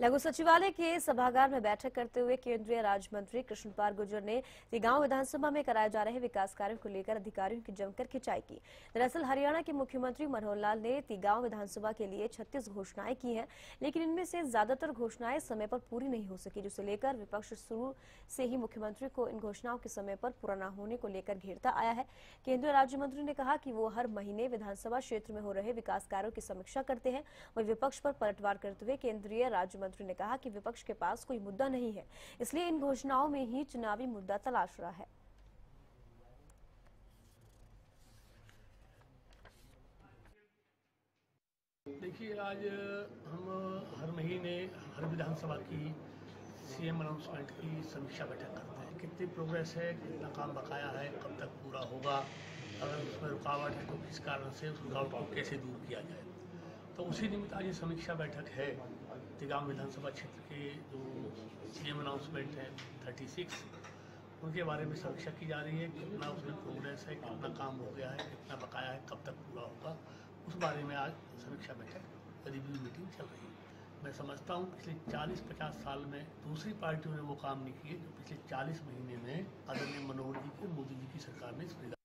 लघु सचिवालय के सभागार में बैठक करते हुए केंद्रीय राज्य मंत्री कृष्णपाल गुर्जर ने तिगांव विधानसभा में कराए जा रहे विकास कार्यों को लेकर अधिकारियों की जमकर खिंचाई की। दरअसल हरियाणा के मुख्यमंत्री मनोहर लाल ने तिगांव विधानसभा के लिए 36 घोषणाएं की है, लेकिन इनमें से ज्यादातर घोषणाएं समय पर पूरी नहीं हो सकी, जिसे लेकर विपक्ष शुरू से ही मुख्यमंत्री को इन घोषणाओं के समय पर पूरा न होने को लेकर घेरता आया है। केंद्रीय राज्य मंत्री ने कहा कि वो हर महीने विधानसभा क्षेत्र में हो रहे विकास कार्यों की समीक्षा करते हैं। वहीं विपक्ष पर पलटवार करते हुए केंद्रीय राज्य मंत्री ने कहा कि विपक्ष के पास कोई मुद्दा नहीं है, इसलिए इन घोषणाओं में ही चुनावी मुद्दा तलाश रहा है। देखिए, आज हम हर महीने हर विधानसभा की सीएम अनाउंसमेंट की समीक्षा बैठक करते हैं। कितनी प्रोग्रेस है, कितना काम बकाया है, कब तक पूरा होगा, अगर उसमें रुकावट है तो किस कारण से उस रुकावट को कैसे दूर किया जाए। तो उसी निमित्त आज ये समीक्षा बैठक है। तिगांव विधानसभा क्षेत्र के जो सीएम अनाउंसमेंट है 36 उनके बारे में समीक्षा की जा रही है। कितना उसमें प्रोग्रेस है, कितना काम हो गया है, कितना बकाया है, कब तक पूरा होगा, उस बारे में आज समीक्षा बैठक रिव्यू मीटिंग चल रही है। मैं समझता हूँ पिछले 40-50 साल में दूसरी पार्टियों ने वो काम नहीं किए जो पिछले 40 महीने में आदरणीय मनोहर जी के मोदी जी की सरकार ने इस